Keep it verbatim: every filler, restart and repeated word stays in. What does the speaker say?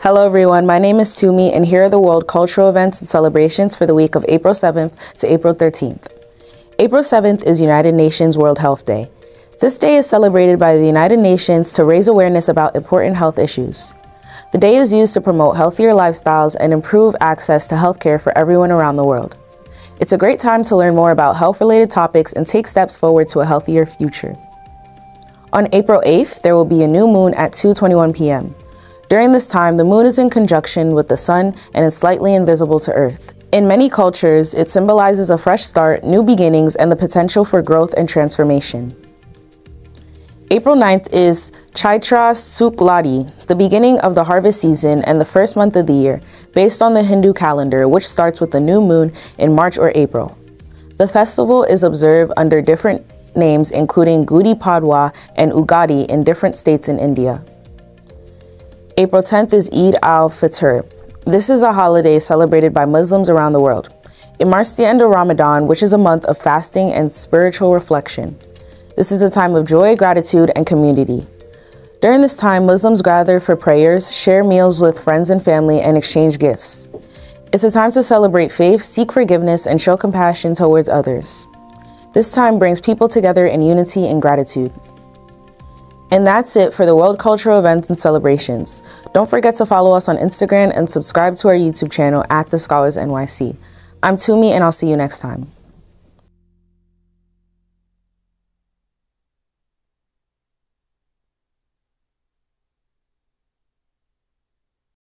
Hello everyone, my name is Tumi and here are the world cultural events and celebrations for the week of April seventh to April thirteenth. April seventh is United Nations World Health Day. This day is celebrated by the United Nations to raise awareness about important health issues. The day is used to promote healthier lifestyles and improve access to healthcare for everyone around the world. It's a great time to learn more about health-related topics and take steps forward to a healthier future. On April eighth, there will be a new moon at two twenty-one p m During this time, the moon is in conjunction with the sun and is slightly invisible to Earth. In many cultures, it symbolizes a fresh start, new beginnings, and the potential for growth and transformation. April ninth is Chaitra Sukhladi, the beginning of the harvest season and the first month of the year, based on the Hindu calendar, which starts with the new moon in March or April. The festival is observed under different names, including Gudi Padwa and Ugadi in different states in India. April tenth is Eid al-Fitr. This is a holiday celebrated by Muslims around the world. It marks the end of Ramadan, which is a month of fasting and spiritual reflection. This is a time of joy, gratitude, and community. During this time, Muslims gather for prayers, share meals with friends and family, and exchange gifts. It's a time to celebrate faith, seek forgiveness, and show compassion towards others. This time brings people together in unity and gratitude. And that's it for the World Cultural Events and Celebrations. Don't forget to follow us on Instagram and subscribe to our YouTube channel at The Scholars N Y C. I'm Tumi and I'll see you next time.